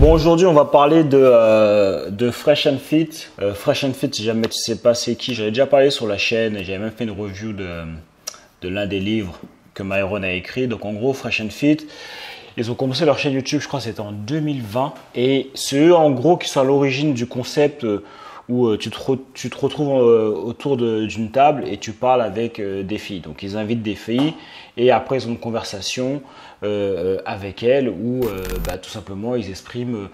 Bon, aujourd'hui, on va parler de Fresh and Fit. Fresh and Fit, si jamais tu sais pas c'est qui, j'avais déjà parlé sur la chaîne et j'avais même fait une review de l'un des livres que Myron a écrit. Donc, en gros, Fresh and Fit, ils ont commencé leur chaîne YouTube, je crois que c'était en 2020. Et c'est eux, en gros, qui sont à l'origine du concept où tu te retrouves autour d'une table et tu parles avec des filles. Donc, ils invitent des filles et après, ils ont une conversation avec elles où tout simplement, ils expriment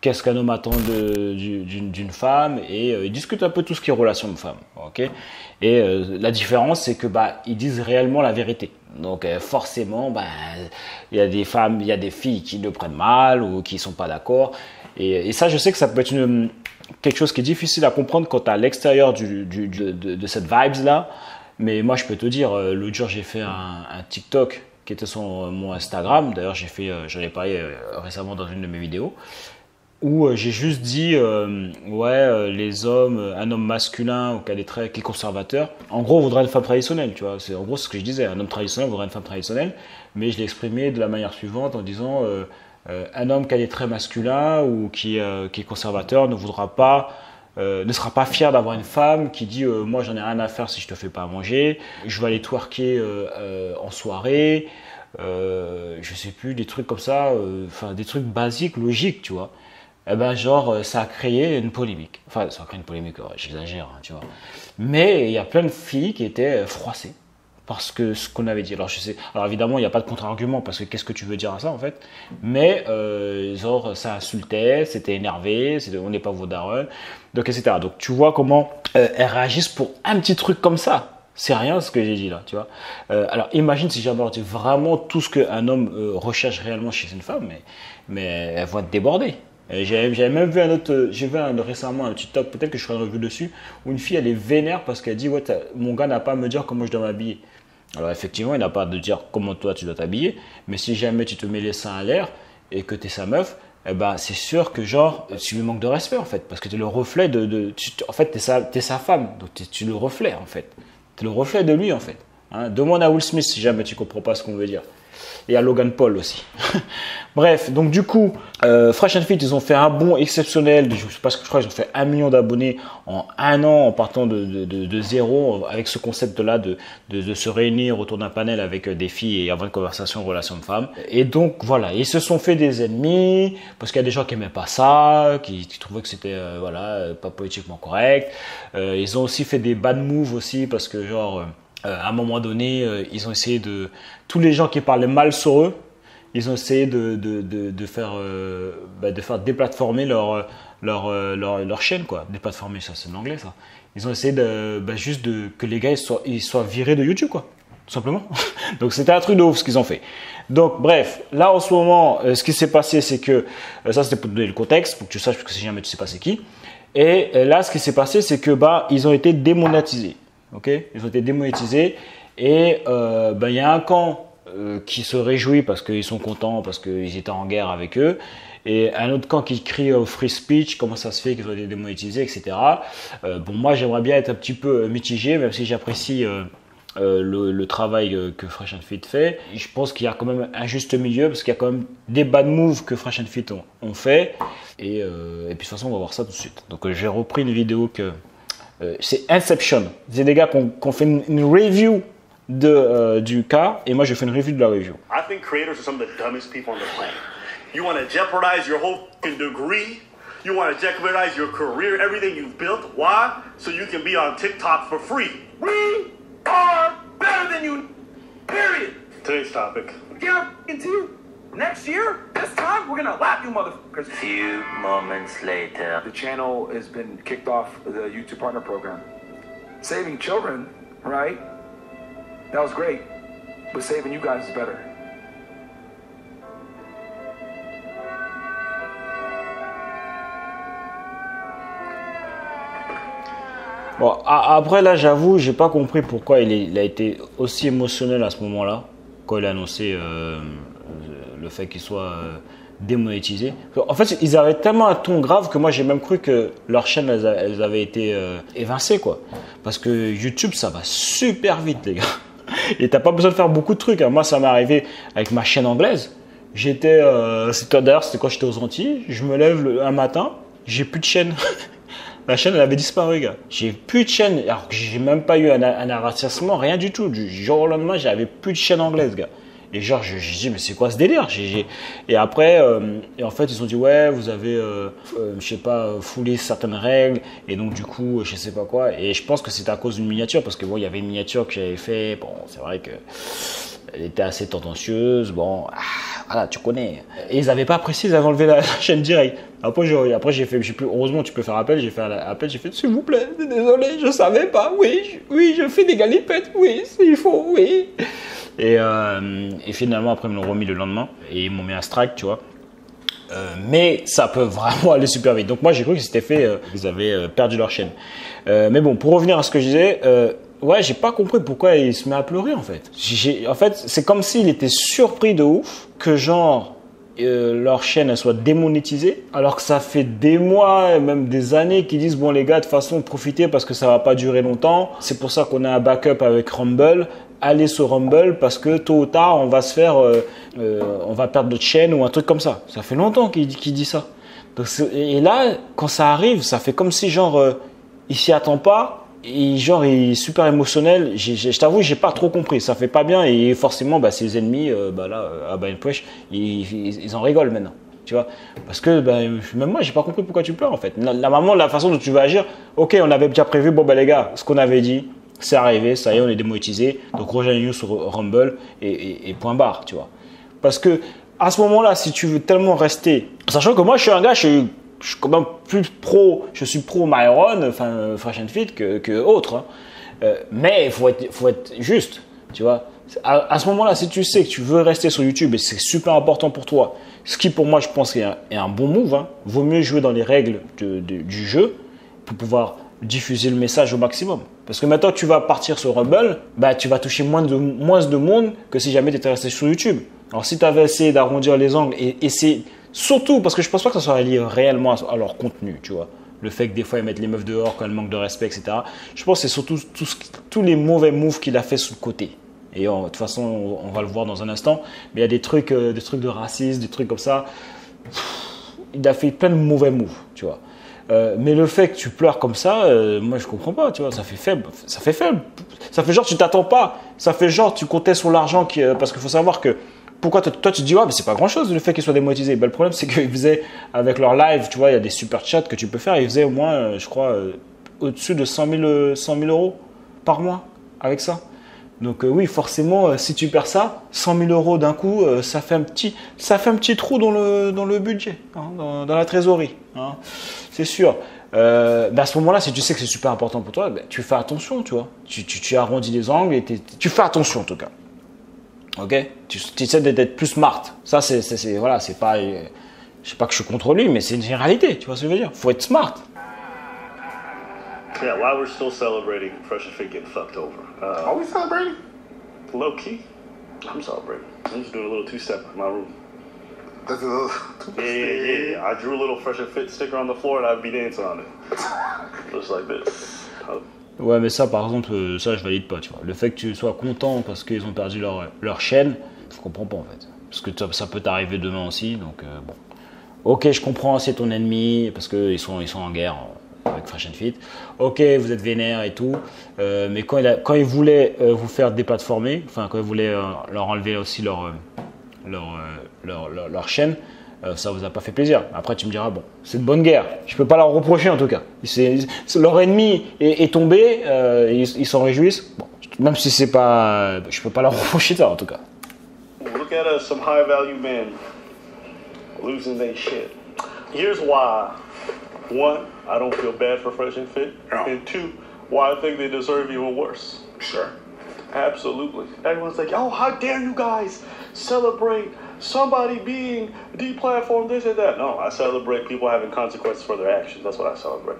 qu'est-ce qu'un homme attend d'une femme et ils discutent un peu tout ce qui est relation de femme. Okay, et la différence, c'est que ils disent réellement la vérité. Donc forcément, il y a des femmes, il y a des filles qui le prennent mal ou qui ne sont pas d'accord. Et ça, je sais que ça peut être quelque chose qui est difficile à comprendre quand tu es à l'extérieur de cette vibes-là. Mais moi, je peux te dire, l'autre jour, j'ai fait un TikTok qui était sur mon Instagram. D'ailleurs, j'en ai parlé récemment dans une de mes vidéos où j'ai juste dit, les hommes, un homme masculin qui a des traits, qui est conservateur, en gros, voudra une femme traditionnelle, tu vois. En gros, c'est ce que je disais, un homme traditionnel voudra une femme traditionnelle, mais je l'ai exprimé de la manière suivante en disant, un homme qui a des traits masculins ou qui est conservateur ne voudra pas, ne sera pas fier d'avoir une femme qui dit, moi, j'en ai rien à faire si je te fais pas à manger, je vais aller twerker en soirée, je sais plus, des trucs comme ça, des trucs basiques, logiques, tu vois. Eh ben genre, ça a créé une polémique. Enfin, ça a créé une polémique, ouais, j'exagère, hein, tu vois. Mais il y a plein de filles qui étaient froissées parce que ce qu'on avait dit. Alors, alors évidemment, il n'y a pas de contre-argument parce que qu'est-ce que tu veux dire à ça, en fait? Mais ça insultait, c'était énervé, on n'est pas vos darons, donc etc. Donc, tu vois comment elles réagissent pour un petit truc comme ça. C'est rien ce que j'ai dit là, tu vois. Alors imagine si j'abordais vraiment tout ce qu'un homme recherche réellement chez une femme, mais elles vont être débordées. J'avais même vu récemment un TikTok, peut-être que je ferai une revue dessus, où une fille elle est vénère parce qu'elle dit ouais, mon gars n'a pas à me dire comment je dois m'habiller. Alors effectivement, il n'a pas à te dire comment toi tu dois t'habiller, mais si jamais tu te mets les seins à l'air et que tu es sa meuf, eh ben, c'est sûr que genre tu lui manques de respect en fait, parce que tu es le reflet en fait, tu es sa femme, donc tu le reflets en fait. Tu es le reflet de lui en fait. Hein, demande à Will Smith si jamais tu ne comprends pas ce qu'on veut dire. Et à Logan Paul aussi. Bref, donc du coup, Fresh and Fit, ils ont fait un bond exceptionnel. Je crois qu'ils ont fait 1 million d'abonnés en 1 an en partant de zéro avec ce concept-là de se réunir autour d'un panel avec des filles et avoir une conversation en relation de femmes. Et donc voilà, ils se sont fait des ennemis parce qu'il y a des gens qui n'aimaient pas ça, qui trouvaient que c'était pas politiquement correct. Ils ont aussi fait des bad moves aussi parce que genre... à un moment donné, ils ont essayé de... Tous les gens qui parlaient mal sur eux, ils ont essayé de faire déplatformer leur chaîne, quoi. Déplatformer, ça, c'est de l'anglais, ça. Ils ont essayé que les gars, ils soient virés de YouTube, quoi. Tout simplement. Donc, c'était un truc de ouf, ce qu'ils ont fait. Donc, bref, là, en ce moment, ce qui s'est passé, c'est que... ça, c'était pour te donner le contexte, pour que tu saches, parce que si jamais tu sais pas c'est qui. Et là, ce qui s'est passé, c'est que, ils ont été démonétisés. Okay, ils ont été démonétisés et y a un camp qui se réjouit parce qu'ils sont contents, parce qu'ils étaient en guerre avec eux. Et un autre camp qui crie au free speech, comment ça se fait qu'ils ont été démonétisés, etc. Moi, j'aimerais bien être un petit peu mitigé, même si j'apprécie le travail que Fresh and Fit fait. Je pense qu'il y a quand même un juste milieu parce qu'il y a quand même des bad moves que Fresh and Fit ont fait. Et puis de toute façon, on va voir ça tout de suite. Donc, j'ai repris une vidéo que... c'est Inception. C'est des gars qu'on fait une review du cas et moi je fais une review de la review. I think creators are some of the dumbest people on the planet. You want to jeopardize your whole degree, you want to jeopardize your career, everything you've built. Why? So you can be on TikTok for free. We are better than you. Period. Today's topic. Yeah, into next year, this time, we're gonna lap you motherfuckers. Few moments later. The channel has been kicked off the YouTube Partner Program. Saving children, right? That was great, but saving you guys is better. Bon, après là, j'avoue, j'ai pas compris pourquoi il a été aussi émotionnel à ce moment-là, quand il a annoncé... le fait qu'ils soient démonétisés. En fait, ils avaient tellement un ton grave que moi, j'ai même cru que leur chaîne, elles avaient été évincées, quoi. Parce que YouTube, ça va super vite, les gars. Et t'as pas besoin de faire beaucoup de trucs. Moi, ça m'est arrivé avec ma chaîne anglaise. J'étais, c'était d'ailleurs, c'était quand j'étais aux Antilles. Je me lève un matin, j'ai plus de chaîne. La chaîne, elle avait disparu, gars. J'ai plus de chaîne, alors que j'ai même pas eu un avertissement, rien du tout. Du jour au lendemain, j'avais plus de chaîne anglaise, gars. Et genre, j'ai dit, mais c'est quoi ce délire? Et après, et en fait, ils ont dit, ouais, vous avez, je sais pas, foulé certaines règles. Et donc, du coup, je sais pas quoi. Et je pense que c'était à cause d'une miniature. Parce que, bon, il y avait une miniature que j'avais fait. Bon, c'est vrai que elle était assez tendancieuse. Bon, voilà, tu connais. Et ils n'avaient pas apprécié, ils avaient enlevé la chaîne direct. Après j'ai fait, heureusement, tu peux faire appel. J'ai fait appel, j'ai fait, s'il vous plaît, désolé, je savais pas. Oui, je fais des galipettes. Oui, s'il faut, oui. Et finalement, après, ils me l'ont remis le lendemain et ils m'ont mis un strike, tu vois. Mais ça peut vraiment aller super vite. Donc, moi, j'ai cru que c'était fait, ils avaient perdu leur chaîne. Mais bon, pour revenir à ce que je disais, ouais, j'ai pas compris pourquoi il se met à pleurer en fait. En fait, c'est comme s'il était surpris de ouf que, genre, leur chaîne elle soit démonétisée, alors que ça fait des mois, même des années qu'ils disent, bon, les gars, de toute façon, profitez parce que ça va pas durer longtemps. C'est pour ça qu'on a un backup avec Rumble. Aller sur Rumble parce que tôt ou tard on va se faire, on va perdre notre chaîne ou un truc comme ça. Ça fait longtemps qu'il dit ça. Donc, et là, quand ça arrive, ça fait comme si genre il s'y attend pas et genre il est super émotionnel. Je t'avoue, j'ai pas trop compris. Ça fait pas bien et forcément, bah, ses ennemis, bah là, Abba and Preach, ils en rigolent maintenant. Tu vois, parce que ben, même moi, j'ai pas compris pourquoi tu pleures en fait. La façon dont tu vas agir. Ok, on avait déjà prévu. Bon ben les gars, ce qu'on avait dit. C'est arrivé, ça y est, on est démonétisé. Donc, rejoignez-nous sur Rumble et point barre, tu vois. Parce que à ce moment-là, si tu veux tellement rester, sachant que moi, je suis un gars, je suis quand même plus pro, je suis pro Myron, enfin Fresh and Fit que autre. Hein. Mais il faut être juste, tu vois. À ce moment-là, si tu sais que tu veux rester sur YouTube et c'est super important pour toi, ce qui pour moi, je pense, est un bon move. Hein. Vaut mieux jouer dans les règles du jeu pour pouvoir diffuser le message au maximum. Parce que maintenant que tu vas partir sur Rumble, bah, tu vas toucher moins de monde que si jamais tu étais resté sur YouTube. Alors si tu avais essayé d'arrondir les angles, et c'est surtout parce que je pense pas que ça soit lié réellement à leur contenu, tu vois. Le fait que des fois ils mettent les meufs dehors quand elles manquent de respect, etc. Je pense que c'est surtout tous les mauvais moves qu'il a fait sous le côté. Et de toute façon, on va le voir dans un instant. Mais il y a des trucs de racisme, des trucs comme ça. Il a fait plein de mauvais moves, tu vois. Mais le fait que tu pleures comme ça, moi je comprends pas, tu vois, ça fait faible, ça fait genre tu t'attends pas, ça fait genre tu comptais sur l'argent, parce qu'il faut savoir que, pourquoi toi tu te dis, ouais mais c'est pas grand chose le fait qu'ils soient démonétisés, ben, le problème c'est qu'ils faisaient, avec leur live, tu vois, il y a des super chats que tu peux faire, ils faisaient au moins, je crois, au-dessus de 100 000 euros par mois, avec ça. Donc oui, forcément, si tu perds ça, 100 000 euros d'un coup, ça fait un petit trou dans le budget, hein, dans la trésorerie, hein, c'est sûr. Ben à ce moment-là, si tu sais que c'est super important pour toi, ben, tu fais attention, tu vois. Tu arrondis les angles et tu fais attention en tout cas. Ok, tu essaies d'être plus smart. Ça, c'est voilà, c'est pas, je sais pas que je suis contre lui, mais c'est une généralité, tu vois ce que je veux dire. Faut être smart. Yeah, while we're still celebrating Fresh and Fit getting fucked over. Are we celebrating? Low key, I'm celebrating. I'm just doing a little two-step in my room. That's a little two-step? Yeah. I drew a little Fresh and Fit sticker on the floor and I'd be dancing on it. Just like this. Ouais, mais ça, par exemple, ça, je valide pas, tu vois. Le fait que tu sois content parce qu'ils ont perdu leur chaîne, je comprends pas, en fait. Parce que ça peut t'arriver demain aussi, donc bon. Ok, je comprends, c'est ton ennemi, parce qu'ils sont en guerre. Avec Fresh and Fit, ok, vous êtes vénère et tout, mais quand il voulait vous faire déplatformer, enfin quand il voulait leur enlever aussi leur chaîne, ça vous a pas fait plaisir. Après tu me diras, bon, c'est de bonne guerre, je peux pas leur reprocher en tout cas. Leur ennemi est tombé, ils s'en réjouissent. Bon, même si c'est pas, je peux pas leur reprocher ça en tout cas. Look at some high value men losing their shit. Here's why. One, I don't feel bad for Fresh and Fit. No. And two, why I think they deserve even worse. Sure. Absolutely. Everyone's like, oh, how dare you guys celebrate somebody being deplatformed, this and that. No, I celebrate people having consequences for their actions. That's what I celebrate.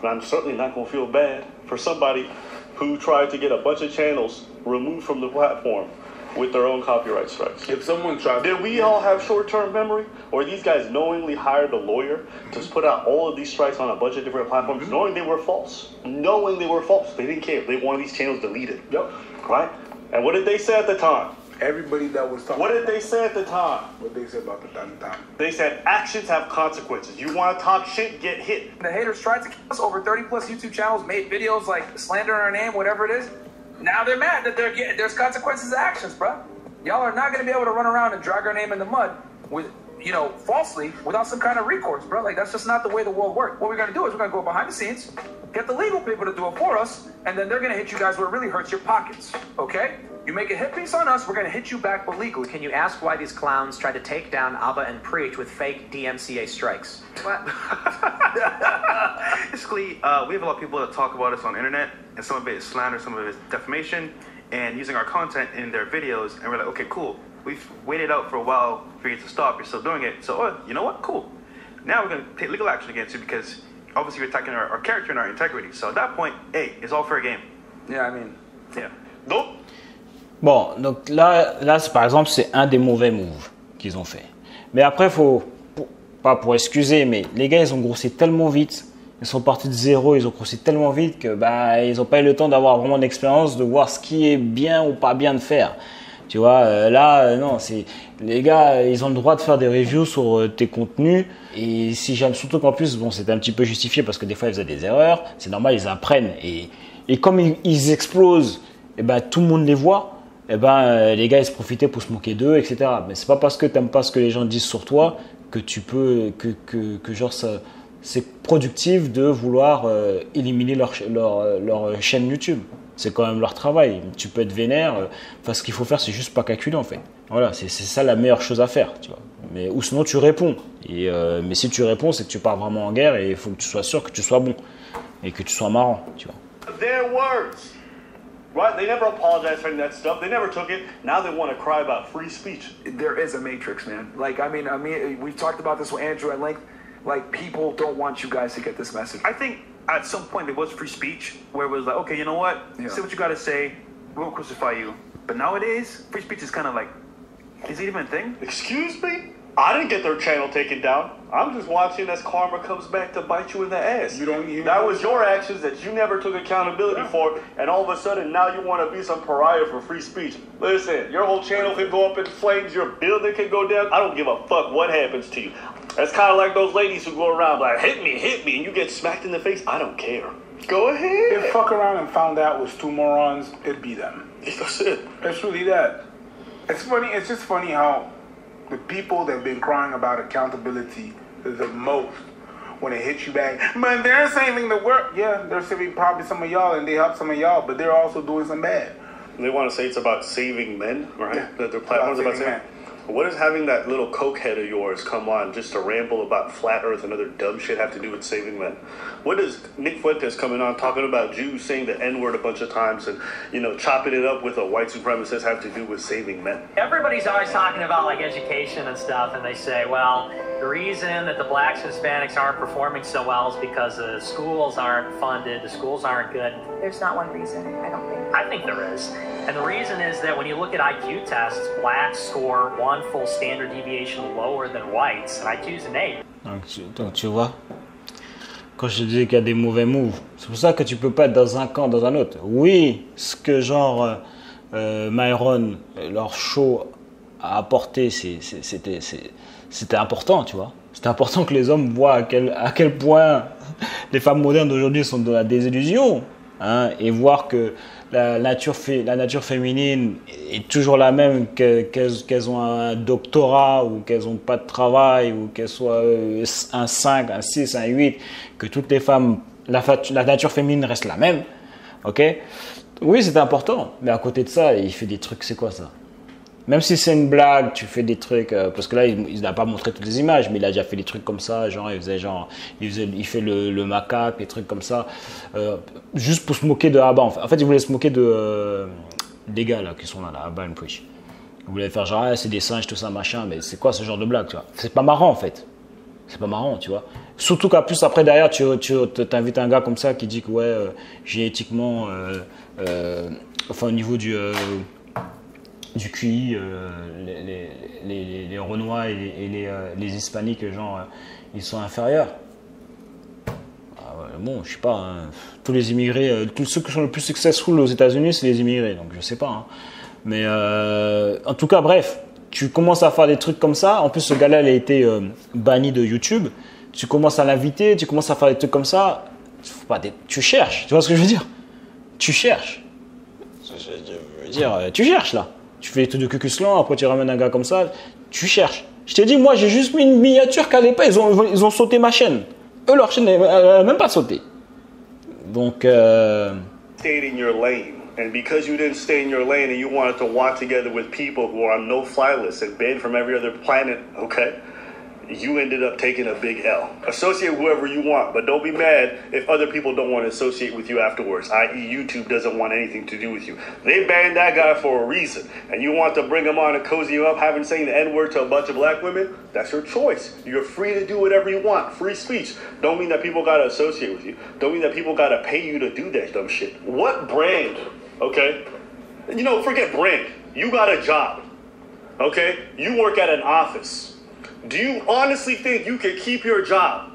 And I'm certainly not going to feel bad for somebody who tried to get a bunch of channels removed from the platform with their own copyright strikes. If someone tried, did we all have short-term memory, or these guys knowingly hired a lawyer to put out all of these strikes on a bunch of different platforms, mm-hmm. knowing they were false? They didn't care. They wanted these channels deleted. Yep. Right. And what did they say at the time? Everybody that was talking. What did they say at the time? What they said about the time? They said actions have consequences. You want to talk shit, get hit. The haters tried to kill us. Over 30 plus YouTube channels made videos like slandering our name, whatever it is. Now they're mad that they're getting, there's consequences to actions, bro. Y'all are not gonna be able to run around and drag our name in the mud with, you know, falsely without some kind of recourse, bro. Like, that's just not the way the world works. What we're gonna do is we're gonna go behind the scenes, get the legal people to do it for us, and then they're gonna hit you guys where it really hurts your pockets, okay? You make a hit piece on us, we're gonna hit you back but legally. Can you ask why these clowns tried to take down Abba and Preach with fake DMCA strikes? What? Basically, we have a lot of people that talk about us on the internet, and some of it is slander, some of it is defamation, and using our content in their videos, and we're like, okay, cool. We've waited out for a while for you to stop, you're still doing it, so you know what, cool. Now we're gonna take legal action against you because obviously you're attacking our character and our integrity. So at that point, hey, it's all fair game. Yeah, I mean, yeah. Nope. Bon, donc là par exemple, c'est un des mauvais moves qu'ils ont fait. Mais après, pas pour excuser, mais les gars, ils ont grossi tellement vite, ils sont partis de zéro, ils ont grossi tellement vite que bah, ils n'ont pas eu le temps d'avoir vraiment d'expérience, de voir ce qui est bien ou pas bien de faire. Tu vois, non, les gars, ils ont le droit de faire des reviews sur tes contenus. Et si j'aime, surtout qu'en plus, bon, c'était un petit peu justifié parce que des fois, ils faisaient des erreurs. C'est normal, ils apprennent. Et comme ils explosent, et ben, tout le monde les voit. Et ben, les gars, ils se profitaient pour se moquer d'eux, etc. Mais c'est pas parce que tu n'aimes pas ce que les gens disent sur toi que tu peux, que genre, c'est productif de vouloir éliminer leur chaîne YouTube. C'est quand même leur travail. Tu peux être vénère. Enfin, ce qu'il faut faire, c'est juste pas calculer, en fait. Voilà, c'est ça la meilleure chose à faire, tu vois. Mais, ou sinon, tu réponds. Mais si tu réponds, c'est que tu pars vraiment en guerre et il faut que tu sois sûr que tu sois bon et que tu sois marrant, tu vois. Their words, right? They never apologized for that stuff. They never took it. Now they want to cry about free speech. There is a matrix, man. Like, I mean, we've talked about this with Andrew at length. Like, people don't want you guys to get this message. I think at some point there was free speech where it was like, okay, you know what, yeah, say what you gotta say, we won't crucify you. But nowadays, free speech is kind of like, is it even a thing? Excuse me? I didn't get their channel taken down. I'm just watching as karma comes back to bite you in the ass. You don't even... That was your actions that you never took accountability for, and all of a sudden now you want to be some pariah for free speech. Listen, your whole channel can go up in flames, your building can go down. I don't give a fuck what happens to you. That's kind of like those ladies who go around like, hit me, and you get smacked in the face. I don't care. Go ahead. If fuck around and found out it was two morons, it'd be them. That's it. It's really that. It's funny, it's just funny how the people that have been crying about accountability the most, when it hits you back, but they're saving the world. Yeah, they're saving probably some of y'all and they help some of y'all, but they're also doing some bad. They want to say it's about saving men, right? Yeah. That their platform's about saving men. What does having that little cokehead of yours come on just to ramble about flat earth and other dumb shit have to do with saving men? What does Nick Fuentes coming on talking about Jews saying the N-word a bunch of times and, you know, chopping it up with a white supremacist have to do with saving men? Everybody's always talking about, like, education and stuff, and they say, well, the reason that the blacks and Hispanics aren't performing so well is because the schools aren't funded, the schools aren't good. There's not one reason, I don't think. I think there is. And the reason is that when you look at IQ tests, blacks score one full standard deviation lower than whites, and IQ's an 8. Donc tu vois, quand je dis qu'il y a des mauvais moves, c'est pour ça que tu peux pas être dans un camp, dans un autre. Oui, ce que genre Myron, leur show a apporté, c'était important, tu vois. C'était important que les hommes voient à quel point les femmes modernes d'aujourd'hui sont dans la désillusion, hein, et voir que la nature féminine est toujours la même, qu'elles ont un doctorat ou qu'elles n'ont pas de travail ou qu'elles soient un 5, un 6, un 8, que toutes les femmes, la nature féminine reste la même. Ok? Oui, c'est important, mais à côté de ça, il fait des trucs, c'est quoi ça? Même si c'est une blague, tu fais des trucs, parce que là, il n'a pas montré toutes les images, mais il a déjà fait des trucs comme ça, genre il fait le macaque, des trucs comme ça, juste pour se moquer de Abba. En fait, il voulait se moquer de des gars là qui sont là, Abba and Preach. Il voulait faire genre, ah, c'est des singes, tout ça, machin, mais c'est quoi ce genre de blague, tu vois? C'est pas marrant, en fait. C'est pas marrant, tu vois. Surtout qu'à plus, après, derrière, tu t'invites un gars comme ça qui dit que, ouais, génétiquement, enfin, au niveau du QI, les Renois et les Hispaniques, genre, ils sont inférieurs. Ah ouais, bon, je sais pas, hein, tous les immigrés, tous ceux qui sont le plus successful aux États-Unis, c'est les immigrés, donc je sais pas. Hein. Mais en tout cas, bref, tu commences à faire des trucs comme ça. En plus, ce gars-là, il a été banni de YouTube. Tu commences à l'inviter, tu commences à faire des trucs comme ça. Faut pas des... Tu cherches, tu vois ce que je veux dire? Tu cherches. Je veux dire, tu cherches là. Tu fais des trucs de cucuslant, après tu ramènes un gars comme ça. Tu cherches. Je t'ai dit, moi, j'ai juste mis une miniature qu'à l'époque, ils ont sauté ma chaîne. Eux, leur chaîne, elle n'a même pas sauté. Donc. Stayed in your lane. And because you didn't stay in your lane and you wanted to walk together with people who are on no-fly lists and banned from every other planet, okay? You ended up taking a big L. Associate with whoever you want, but don't be mad if other people don't want to associate with you afterwards, i.e. YouTube doesn't want anything to do with you. They banned that guy for a reason, and you want to bring him on and cozy him up, having saying the N-word to a bunch of black women? That's your choice. You're free to do whatever you want. Free speech. Don't mean that people got to associate with you. Don't mean that people got to pay you to do that dumb shit. What brand, okay? You know, forget brand. You got a job, okay? You work at an office. Do you honestly think you can keep your job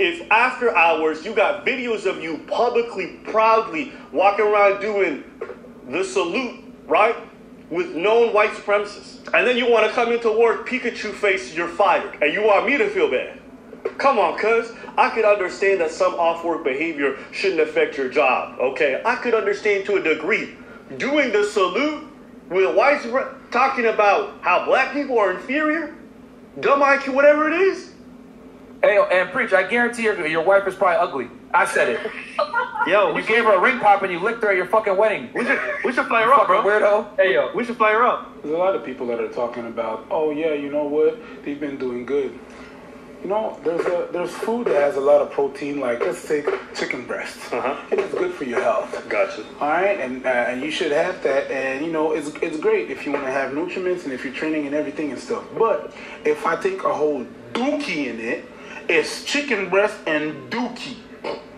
if after hours you got videos of you publicly, proudly walking around doing the salute, right? With known white supremacists. And then you want to come into work, Pikachu face, you're fired. And you want me to feel bad. Come on, cuz. I could understand that some off-work behavior shouldn't affect your job, okay? I could understand to a degree. Doing the salute with white supremacists, talking about how black people are inferior, dumb IQ, whatever it is. Hey, and Preach, I guarantee your wife is probably ugly. I said it. Yo, you gave her a ring pop and you licked her at your fucking wedding. We should fly her up, bro. Weirdo. Hey, yo, we should fly her up. There's a lot of people that are talking about, oh, yeah, you know what? They've been doing good. You know, there's food that has a lot of protein, like, let's take chicken breast. Uh-huh. It's good for your health. Gotcha. All right, and you should have that, and, you know, it's great if you want to have nutrients and if you're training and everything and stuff. But if I take a whole dookie in it, it's chicken breast and dookie,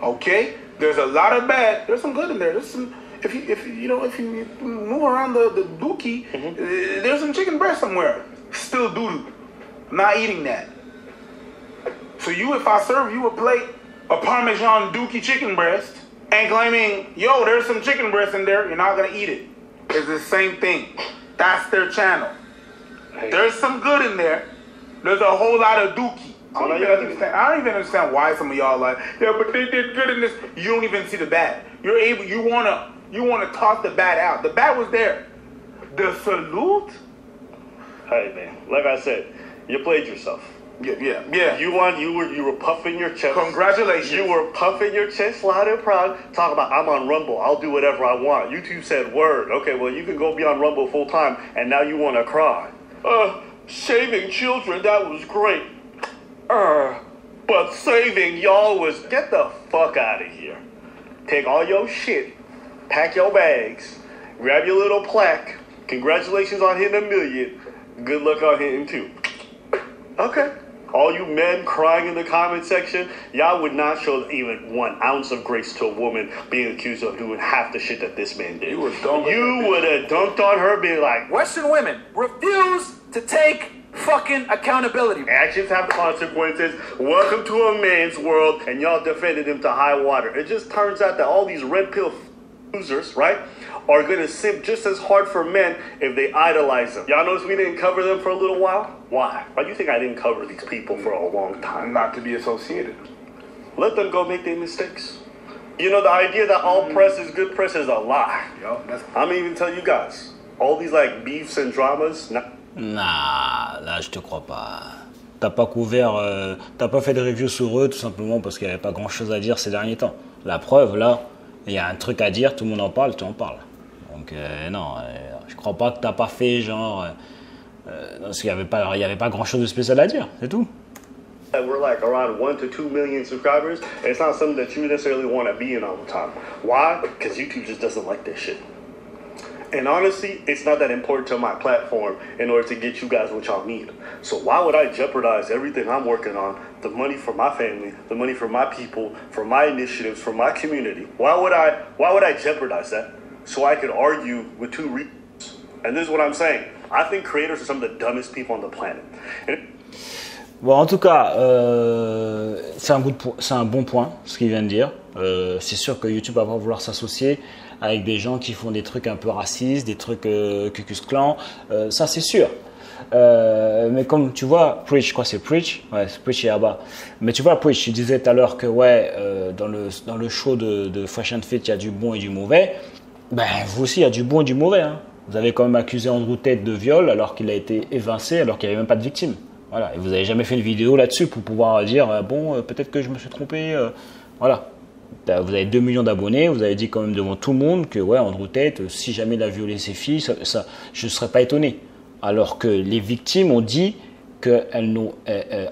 okay? There's a lot of bad. There's some good in there. There's some... If you move around the dookie, mm-hmm. There's some chicken breast somewhere. Still doo-doo. I'm not eating that. So you, if I serve you a plate of Parmesan Dookie chicken breast and claiming, yo, there's some chicken breast in there, you're not going to eat it. It's the same thing. That's their channel. Hey. There's some good in there. There's a whole lot of Dookie. I don't even understand why some of y'all are like, yeah, but they did good in this. You don't even see the bad. You want to toss the bad out. The bad was there. The salute? Hey, man. Like I said, you played yourself. Yeah. You were puffing your chest. Congratulations. You were puffing your chest loud and proud. Talk about, I'm on Rumble. I'll do whatever I want. YouTube said, word. Okay, well, you can go be on Rumble full time, and now you want to cry. Saving children, that was great. But saving y'all was, get the fuck out of here. Take all your shit. Pack your bags. Grab your little plaque. Congratulations on hitting $1 million. Good luck on hitting 2. Okay. All you men crying in the comment section, y'all would not show even 1 ounce of grace to a woman being accused of doing half the shit that this man did. You would have dunked on her, being like, Western women refuse to take fucking accountability. Actions have consequences. Welcome to a man's world, and y'all defended him to high water. It just turns out that all these red pill losers, right, are gonna simp just as hard for men if they idolize them. Y'all notice we didn't cover them for a little while? Why? Why do you think I didn't cover these people for a long time? Not to be associated. Let them go make their mistakes. You know, the idea that all press is good press is a lie. Yo, I'm gonna even tell you guys, all these like beefs and dramas. Nah, là je te crois pas. T'as pas couvert, t'as pas fait de review sur eux tout simplement parce qu'il n'y avait pas grand chose à dire ces derniers temps. La preuve là, il y a un truc à dire, tout le monde en parle, tu en parles. Donc non, je crois pas que t'as pas fait genre parce qu'il y avait pas grand chose de spécial à dire, c'est tout. We're like around 1 to 2 million subscribers. It's not something that you necessarily want to be in all the time. Why? Because YouTube just doesn't like that shit. And honestly, it's not that important to my platform in order to get you guys what y'all need. So why would I jeopardize everything I'm working on, the money for my family, the money for my people, for my initiatives, for my community? Why would I jeopardize that? So I could argue with 2 reasons. And this is what I'm saying. I think creators are some of the dumbest people on the planet. Bon, en tout cas, c'est un bon point, ce qu'il vient de dire. C'est sûr que YouTube va vouloir s'associer avec des gens qui font des trucs un peu racistes, des trucs Ku Klux Klan, ça c'est sûr. Mais comme tu vois, Preach, quoi, c'est Preach, ouais, c'est Preach et Abba. Mais tu vois, Preach, tu disais tout à l'heure que ouais, dans le show de Fresh and Fit, il y a du bon et du mauvais. Ben vous aussi, il y a du bon et du mauvais. Hein. Vous avez quand même accusé Andrew Tate de viol alors qu'il a été évincé, alors qu'il n'y avait même pas de victime. Voilà, et vous n'avez jamais fait une vidéo là-dessus pour pouvoir dire bon, peut-être que je me suis trompé. Voilà. Vous avez 2 millions d'abonnés, vous avez dit quand même devant tout le monde que ouais, Andrew Tate, si jamais il a violé ses filles, ça, je ne serais pas étonné. Alors que les victimes ont dit qu'elles n'ont...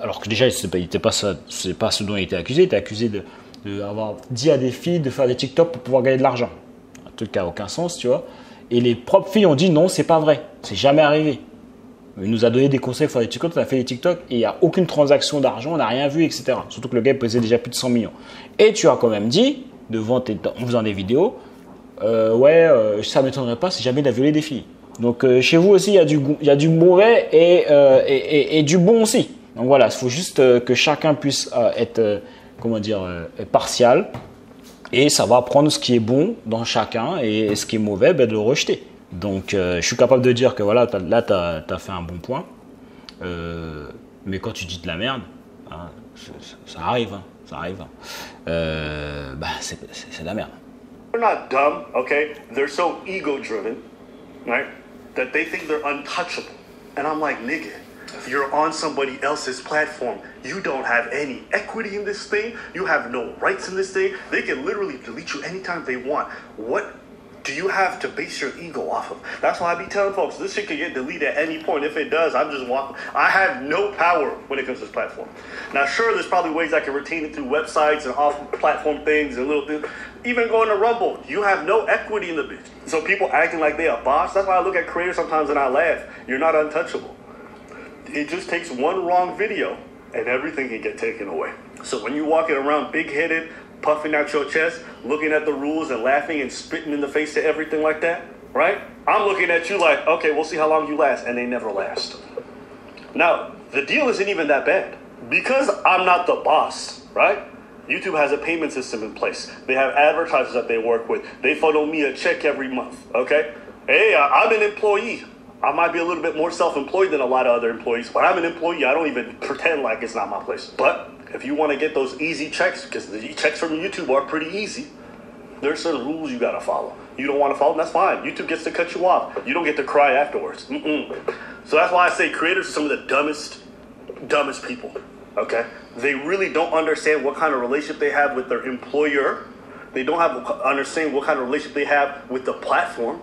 alors que déjà, ce n'était pas ça, c'est pas ce dont il était accusé. Il était accusé d'avoir dit à des filles de faire des TikTok pour pouvoir gagner de l'argent. Un truc qui n'a aucun sens, tu vois. Et les propres filles ont dit non, c'est pas vrai, c'est jamais arrivé. Il nous a donné des conseils pour faire des TikTok, on a fait des TikTok et il n'y a aucune transaction d'argent, on n'a rien vu, etc. Surtout que le gars pesait déjà plus de 100 millions. Et tu as quand même dit, en faisant des vidéos, ça ne m'étonnerait pas si jamais il a violé des filles. Donc chez vous aussi, il y a du mauvais et du bon aussi. Donc voilà, il faut juste que chacun puisse être, partial et savoir prendre ce qui est bon dans chacun et ce qui est mauvais, ben, de le rejeter. Donc, je suis capable de dire que voilà, là, tu as fait un bon point. Mais quand tu dis de la merde, hein, ça arrive. Hein, ça arrive. Hein. C'est de la merde. They're not dumb, okay? They're so ego-driven, right? That they think they're untouchable. And I'm like, nigga, you're on somebody else's platform. You don't have any equity in this thing. You have no rights in this thing. They can literally delete you anytime they want. What do you have to base your ego off of? That's why I be telling folks, this shit could get deleted at any point. If it does, I'm just walking. I have no power when it comes to this platform. Now, sure, there's probably ways I can retain it through websites and off-platform things and little things. Even going to Rumble, you have no equity in the bitch. So people acting like they a boss, that's why I look at creators sometimes and I laugh. You're not untouchable. It just takes one wrong video and everything can get taken away. So when you're walking around big-headed, puffing out your chest, looking at the rules and laughing and spitting in the face to everything like that, right? I'm looking at you like, okay, we'll see how long you last, and they never last. Now, the deal isn't even that bad because I'm not the boss, right? YouTube has a payment system in place. They have advertisers that they work with. They funnel me a check every month, okay? Hey, I'm an employee. I might be a little bit more self-employed than a lot of other employees, but I'm an employee. I don't even pretend like it's not my place. But if you want to get those easy checks, because the checks from YouTube are pretty easy, there are certain rules you got to follow. You don't want to follow them, that's fine. YouTube gets to cut you off. You don't get to cry afterwards. So that's why I say creators are some of the dumbest people, okay? They really don't understand what kind of relationship they have with their employer. They don't understand what kind of relationship they have with the platform.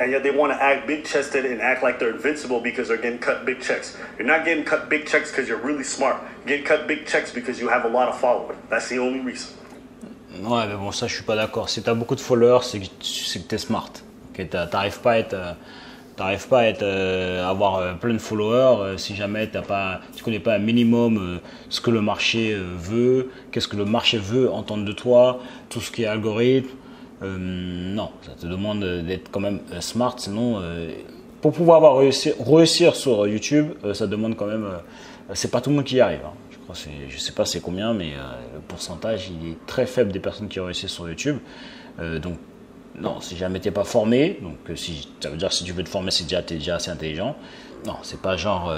And yet they want to act big-chested and act like they're invincible because they're getting cut big checks. You're not getting cut big checks because you're really smart. You're getting cut big checks because you have a lot of followers. That's the only reason. Ouais, mais bon, ça, je suis pas d'accord. Si t'as beaucoup de followers, c'est que t'es smart. Okay, t'arrives pas à avoir plein de followers si jamais tu connais pas un minimum ce que le marché veut, qu'est-ce que le marché veut entendre de toi, tout ce qui est algorithme. Non, ça te demande d'être quand même smart, sinon pour pouvoir réussir sur YouTube, ça demande quand même, c'est pas tout le monde qui y arrive, hein. Je crois, je sais pas c'est combien, mais le pourcentage il est très faible des personnes qui réussissent sur YouTube, donc non, si jamais t'es pas formé, donc ça veut dire si tu veux te former, c'est déjà t'es déjà assez intelligent, non, c'est pas genre,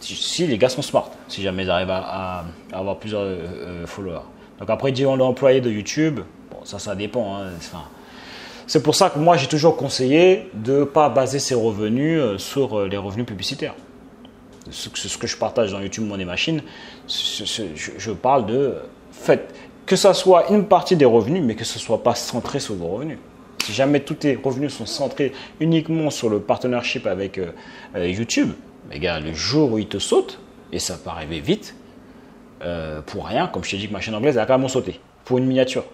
si les gars sont smart, si jamais ils arrivent à avoir plusieurs followers, donc après disons l'employé de YouTube, ça dépend. Hein. Enfin, c'est pour ça que moi, j'ai toujours conseillé de ne pas baser ses revenus sur les revenus publicitaires. Ce que je partage dans YouTube, Money Machine, je parle de fait que ça soit une partie des revenus, mais que ce ne soit pas centré sur vos revenus. Si jamais tous tes revenus sont centrés uniquement sur le partnership avec YouTube, les gars, le jour où ils te sautent, et ça peut arriver vite, pour rien, comme je t'ai dit que ma chaîne anglaise, elle a carrément sauté, pour une miniature.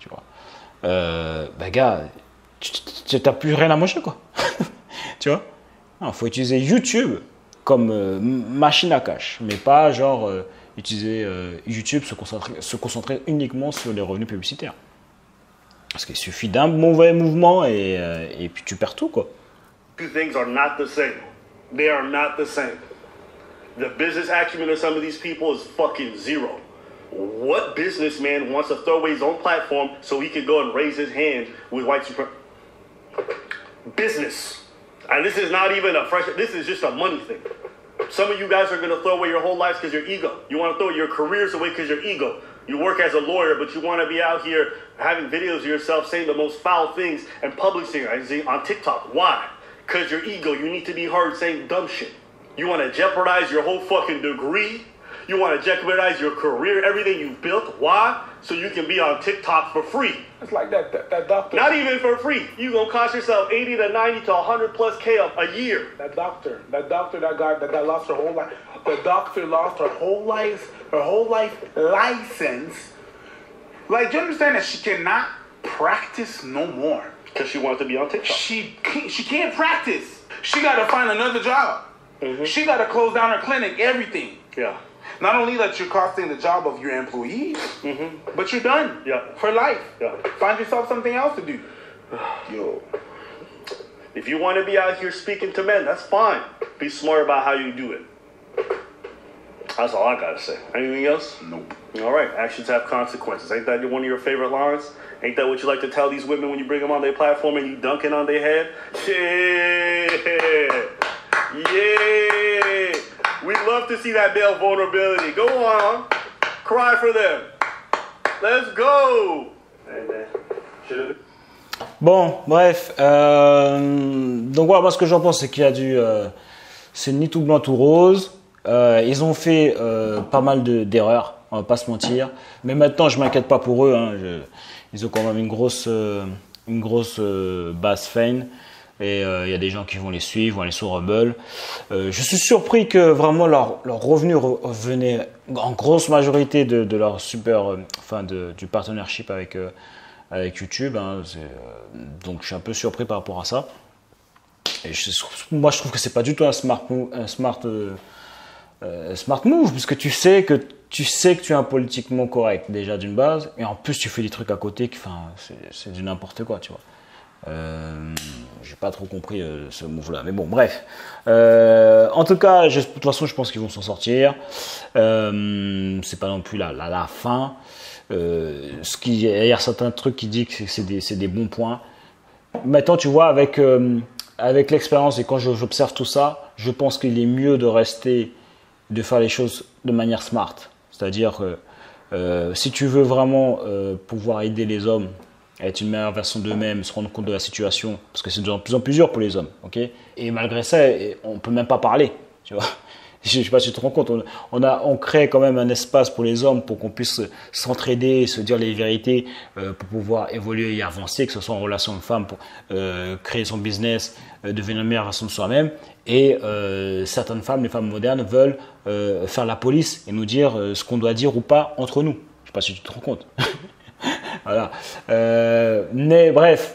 Tu vois, gars, tu n'as plus rien à manger, quoi. Tu vois, il faut utiliser YouTube comme machine à cash, mais pas genre utiliser YouTube, se concentrer uniquement sur les revenus publicitaires. Parce qu'il suffit d'un mauvais mouvement et puis tu perds tout, quoi. Two things are not the same. They are not the same. The business acumen of some of these people is fucking zero. What businessman wants to throw away his own platform so he can go and raise his hand with white supremacy? Business. And this is not even a fresh, this is just a money thing. Some of you guys are going to throw away your whole lives because your ego. You want to throw your careers away because your ego. You work as a lawyer, but you want to be out here having videos of yourself saying the most foul things and publishing it on TikTok. Why? Because your ego. You need to be heard saying dumb shit. You want to jeopardize your whole fucking degree. You want to jeopardize your career, everything you've built. Why? So you can be on TikTok for free. It's like that doctor. Not even for free. You're going to cost yourself 80 to 90 to 100 plus K a year. That doctor, that guy, that lost her whole life. The doctor lost her whole life license. Like, do you understand that she cannot practice no more? Because she wants to be on TikTok. She can't practice. She got to find another job. Mm-hmm. She got to close down her clinic, everything. Yeah. Not only that you're costing the job of your employees, mm-hmm. but you're done for life. Yeah. Find yourself something else to do. Yo. If you want to be out here speaking to men, that's fine. Be smart about how you do it. That's all I got to say. Anything else? Nope. All right. Actions have consequences. Ain't that one of your favorite lines? Ain't that what you like to tell these women when you bring them on their platform and you dunking on their head? Yeah. Yeah. We'd love to see that male vulnerability. Go on. Cry for them. Let's go. Bon, bref. Donc, voilà, moi, ce que j'en pense, c'est qu'il y a du... c'est ni tout blanc, tout rose. Ils ont fait pas mal d'erreurs. On va pas se mentir. Mais maintenant, je m'inquiète pas pour eux. Hein. Ils ont quand même une grosse base fan. Et il y a des gens qui vont les suivre, vont aller sur Rumble. Je suis surpris que vraiment leur revenu venait en grosse majorité de leur super, enfin du partnership avec YouTube. Hein, donc je suis un peu surpris par rapport à ça. Et moi je trouve que c'est pas du tout un smart move, parce que tu sais que tu es un politiquement correct déjà d'une base, et en plus tu fais des trucs à côté, enfin c'est du n'importe quoi, tu vois. J'ai pas trop compris ce move là, mais bon, bref. En tout cas, de toute façon, je pense qu'ils vont s'en sortir. C'est pas non plus la fin. Il y a certains trucs qui disent que c'est des bons points. Maintenant, tu vois, avec l'expérience et quand j'observe tout ça, je pense qu'il est mieux de faire les choses de manière smart. C'est-à-dire que si tu veux vraiment pouvoir aider les hommes, être une meilleure version d'eux-mêmes, se rendre compte de la situation, parce que c'est de plus en plus dur pour les hommes, ok. Et malgré ça, on ne peut même pas parler, tu vois. Je ne sais pas si tu te rends compte, on crée quand même un espace pour les hommes pour qu'on puisse s'entraider et se dire les vérités pour pouvoir évoluer et avancer, que ce soit en relation de femme, pour créer son business, devenir une meilleure version de soi-même. Et certaines femmes, les femmes modernes, veulent faire la police et nous dire ce qu'on doit dire ou pas entre nous. Je ne sais pas si tu te rends compte. Voilà. Mais bref,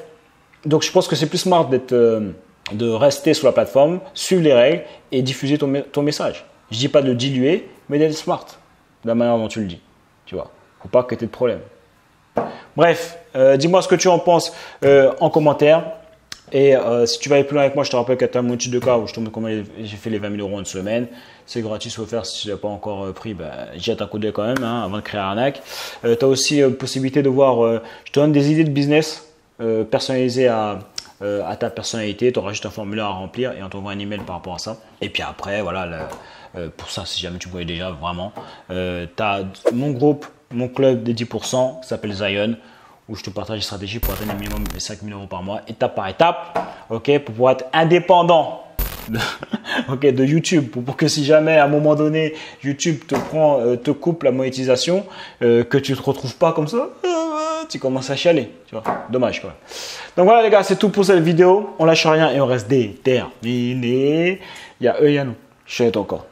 donc je pense que c'est plus smart de rester sur la plateforme, suivre les règles et diffuser ton message. Je dis pas de diluer, mais d'être smart, de la manière dont tu le dis. Tu vois, faut pas que tu aies de problème. Bref, dis-moi ce que tu en penses en commentaire. Et si tu vas aller plus loin avec moi, je te rappelle qu'à ta moitié de cas où je te montre comment j'ai fait les 20 000 euros en une semaine. C'est gratuit, c'est offert. Si tu ne l'as pas encore pris, jette un coup d'œil quand même hein, avant de créer un arnaque. Tu as aussi possibilité de voir, je te donne des idées de business personnalisées à ta personnalité. Tu auras juste un formulaire à remplir et on t'envoie un email par rapport à ça. Et puis après, voilà, pour ça, si jamais tu voyais déjà vraiment, tu as mon groupe, mon club des 10%, ça s'appelle Zion, où je te partage des stratégies pour atteindre un minimum de 5000 euros par mois, étape par étape, ok, pour pouvoir être indépendant de YouTube, pour que si jamais à un moment donné YouTube te coupe la monétisation, que tu te retrouves pas comme ça, tu commences à chialer, tu vois, dommage quand même. Donc voilà les gars, c'est tout pour cette vidéo, on lâche rien et on reste déterminés. Il y a eux, il y a nous, je suis encore.